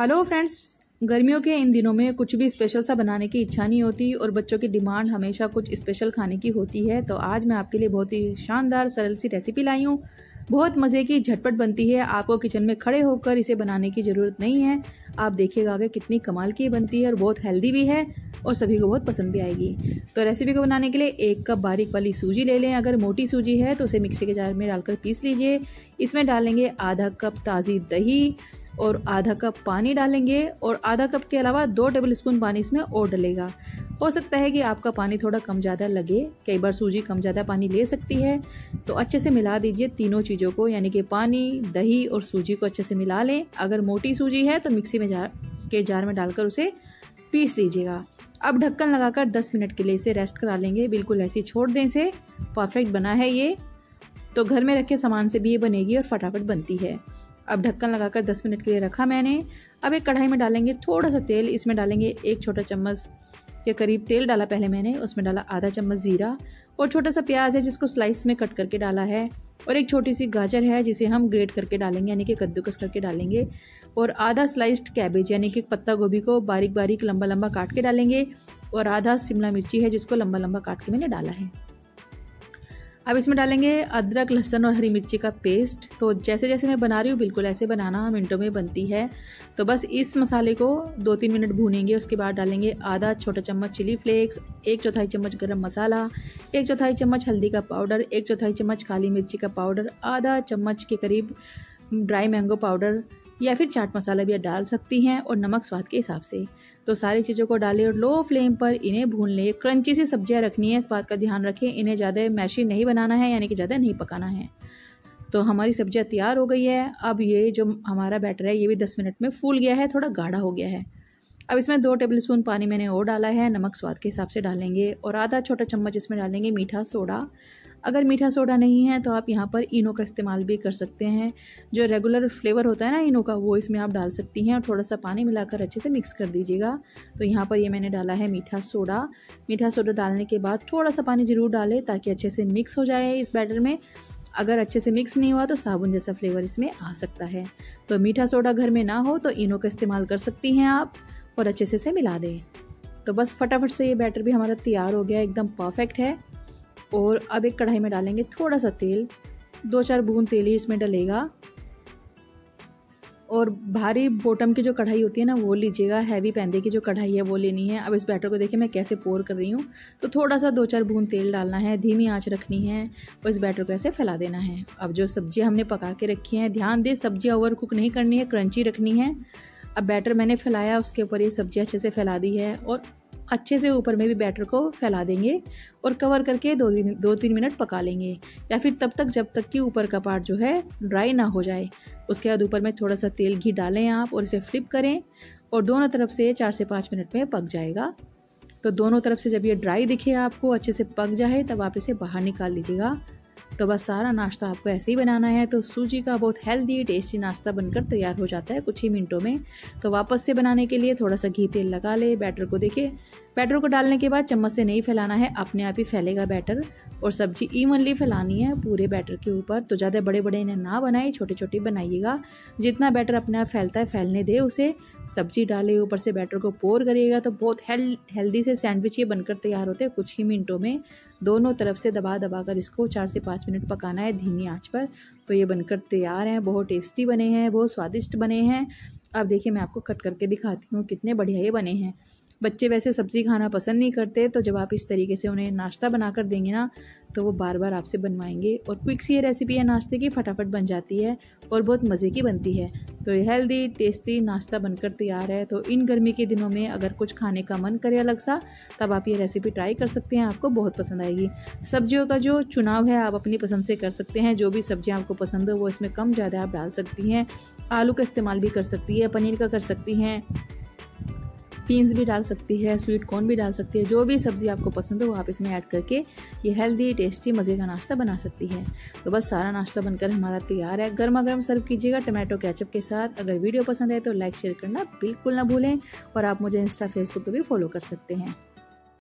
Hello friends, गर्मियों के इन दिनों में कुछ भी स्पेशल सा बनाने की इच्छा नहीं होती और बच्चों की डिमांड हमेशा कुछ स्पेशल खाने की होती है। तो आज मैं आपके लिए बहुत ही शानदार सरल सी रेसिपी लाई हूँ। बहुत मज़े की, झटपट बनती है। आपको किचन में खड़े होकर इसे बनाने की ज़रूरत नहीं है। आप देखिएगा कि कितनी कमाल की बनती है और बहुत हेल्दी भी है और सभी को बहुत पसंद भी आएगी। तो रेसिपी को बनाने के लिए 1 कप बारीक वाली सूजी ले लें। अगर मोटी सूजी है तो उसे मिक्सी के जार में डालकर पीस लीजिए। इसमें डालेंगे आधा कप ताज़ी दही और आधा कप पानी डालेंगे और आधा कप के अलावा 2 टेबलस्पून पानी इसमें और डलेगा। हो सकता है कि आपका पानी थोड़ा कम ज़्यादा लगे, कई बार सूजी कम ज़्यादा पानी ले सकती है। तो अच्छे से मिला दीजिए तीनों चीज़ों को, यानी कि पानी, दही और सूजी को अच्छे से मिला लें। अगर मोटी सूजी है तो मिक्सी में जार में डालकर उसे पीस लीजिएगा। अब ढक्कन लगाकर 10 मिनट के लिए इसे रेस्ट करा लेंगे। बिल्कुल ऐसे छोड़ दें इसे, परफेक्ट बना है ये। तो घर में रखे सामान से भी ये बनेगी और फटाफट बनती है। अब ढक्कन लगाकर 10 मिनट के लिए रखा मैंने। अब एक कढ़ाई में डालेंगे थोड़ा सा तेल। इसमें डालेंगे 1 छोटा चम्मच के करीब तेल डाला पहले मैंने। उसमें डाला आधा चम्मच जीरा और छोटा सा प्याज है जिसको स्लाइस में कट करके डाला है और एक छोटी सी गाजर है जिसे हम ग्रेट करके डालेंगे, यानी कि कद्दूकस करके डालेंगे। और आधा स्लाइस्ड कैबेज यानी कि पत्ता गोभी को बारीक बारीक लंबा लंबा काट के डालेंगे और आधा शिमला मिर्ची है जिसको लंबा लंबा काट के मैंने डाला है। अब इसमें डालेंगे अदरक, लहसुन और हरी मिर्ची का पेस्ट। तो जैसे जैसे मैं बना रही हूँ बिल्कुल ऐसे बनाना, मिनटों में बनती है। तो बस इस मसाले को 2-3 मिनट भूनेंगे। उसके बाद डालेंगे आधा छोटा चम्मच चिली फ्लेक्स, 1/4 चम्मच गरम मसाला, 1/4 चम्मच हल्दी का पाउडर, 1/4 चम्मच काली मिर्ची का पाउडर, आधा चम्मच के करीब ड्राई मैंगो पाउडर या फिर चाट मसाला भी डाल सकती हैं और नमक स्वाद के हिसाब से। तो सारी चीज़ों को डालें और लो फ्लेम पर इन्हें भून लें। क्रंची सी सब्जियां रखनी है, इस बात का ध्यान रखें। इन्हें ज़्यादा मैशी नहीं बनाना है, यानी कि ज़्यादा नहीं पकाना है। तो हमारी सब्जियां तैयार हो गई है। अब ये जो हमारा बैटर है ये भी 10 मिनट में फूल गया है, थोड़ा गाढ़ा हो गया है। अब इसमें 2 टेबलस्पून पानी मैंने और डाला है, नमक स्वाद के हिसाब से डालेंगे और आधा छोटा चम्मच इसमें डालेंगे मीठा सोडा। अगर मीठा सोडा नहीं है तो आप यहाँ पर इनो का इस्तेमाल भी कर सकते हैं। जो रेगुलर फ्लेवर होता है ना इनो का, वो इसमें आप डाल सकती हैं और थोड़ा सा पानी मिलाकर अच्छे से मिक्स कर दीजिएगा। तो यहाँ पर ये मैंने डाला है मीठा सोडा। मीठा सोडा डालने के बाद थोड़ा सा पानी ज़रूर डालें ताकि अच्छे से मिक्स हो जाए इस बैटर में। अगर अच्छे से मिक्स नहीं हुआ तो साबुन जैसा फ्लेवर इसमें आ सकता है। तो मीठा सोडा घर में ना हो तो इनो का इस्तेमाल कर सकती हैं आप और अच्छे से इसे मिला दें। तो बस फटाफट से ये बैटर भी हमारा तैयार हो गया, एकदम परफेक्ट है। और अब एक कढ़ाई में डालेंगे थोड़ा सा तेल, 2-4 बूंद तेल ही इसमें डलेगा। और भारी बॉटम की जो कढ़ाई होती है ना वो लीजिएगा, हैवी पैंदे की जो कढ़ाई है वो लेनी है। अब इस बैटर को देखिए मैं कैसे पोर कर रही हूँ। तो थोड़ा सा 2-4 बूंद तेल डालना है, धीमी आंच रखनी है और इस बैटर को ऐसे फैला देना है। अब जो सब्ज़ियाँ हमने पका के रखी हैं, ध्यान दें सब्ज़ियाँ ओवर कुक नहीं करनी है, क्रंची रखनी है। अब बैटर मैंने फैलाया, उसके ऊपर ये सब्ज़ियाँ अच्छे से फैला दी है और अच्छे से ऊपर में भी बैटर को फैला देंगे और कवर करके 2-3 मिनट पका लेंगे, या फिर तब तक जब तक कि ऊपर का पार्ट जो है ड्राई ना हो जाए। उसके बाद ऊपर में थोड़ा सा तेल घी डालें आप और इसे फ्लिप करें और दोनों तरफ से 4 से 5 मिनट में पक जाएगा। तो दोनों तरफ से जब ये ड्राई दिखे आपको, अच्छे से पक जाए, तब आप इसे बाहर निकाल लीजिएगा। तो बस सारा नाश्ता आपको ऐसे ही बनाना है। तो सूजी का बहुत हेल्दी टेस्टी नाश्ता बनकर तैयार हो जाता है कुछ ही मिनटों में। तो वापस से बनाने के लिए थोड़ा सा घी तेल लगा ले। बैटर को देखिए, बैटर को डालने के बाद चम्मच से नहीं फैलाना है, अपने आप ही फैलेगा बैटर और सब्जी इवनली फैलानी है पूरे बैटर के ऊपर। तो ज़्यादा बड़े बड़े इन्हें ना बनाए, छोटे छोटे बनाइएगा। जितना बैटर अपने आप फैलता है फैलने दे उसे। सब्जी डाले, ऊपर से बैटर को पोर करिएगा। तो बहुत हेल्दी से सैंडविच ये बनकर तैयार होते हैं कुछ ही मिनटों में। दोनों तरफ से दबा दबा कर इसको 4 से 5 मिनट पकाना है धीमी आंच पर। तो ये बनकर तैयार हैं, बहुत टेस्टी बने हैं, बहुत स्वादिष्ट बने हैं। अब देखिए मैं आपको कट करके दिखाती हूँ कितने बढ़िया ये बने हैं। बच्चे वैसे सब्ज़ी खाना पसंद नहीं करते, तो जब आप इस तरीके से उन्हें नाश्ता बना कर देंगे ना तो वो बार बार आपसे बनवाएंगे। और क्विक सी ये रेसिपी है नाश्ते की, फटाफट बन जाती है और बहुत मज़े की बनती है। तो ये हेल्दी टेस्टी नाश्ता बनकर तैयार है। तो इन गर्मी के दिनों में अगर कुछ खाने का मन करे अलग सा, तब आप ये रेसिपी ट्राई कर सकते हैं, आपको बहुत पसंद आएगी। सब्जियों का जो चुनाव है आप अपनी पसंद से कर सकते हैं। जो भी सब्जियाँ आपको पसंद हो वो इसमें कम ज़्यादा आप डाल सकती हैं। आलू का इस्तेमाल भी कर सकती है, पनीर का कर सकती हैं, बीन्स भी डाल सकती है, स्वीट कॉर्न भी डाल सकती है। जो भी सब्ज़ी आपको पसंद हो वो आप इसमें ऐड करके ये हेल्दी टेस्टी मज़े का नाश्ता बना सकती है। तो बस सारा नाश्ता बनकर हमारा तैयार है। गर्मा गर्म सर्व कीजिएगा टमाटो केचप के साथ। अगर वीडियो पसंद आए तो लाइक शेयर करना बिल्कुल ना भूलें और आप मुझे इंस्टा फेसबुक पर भी फॉलो कर सकते हैं।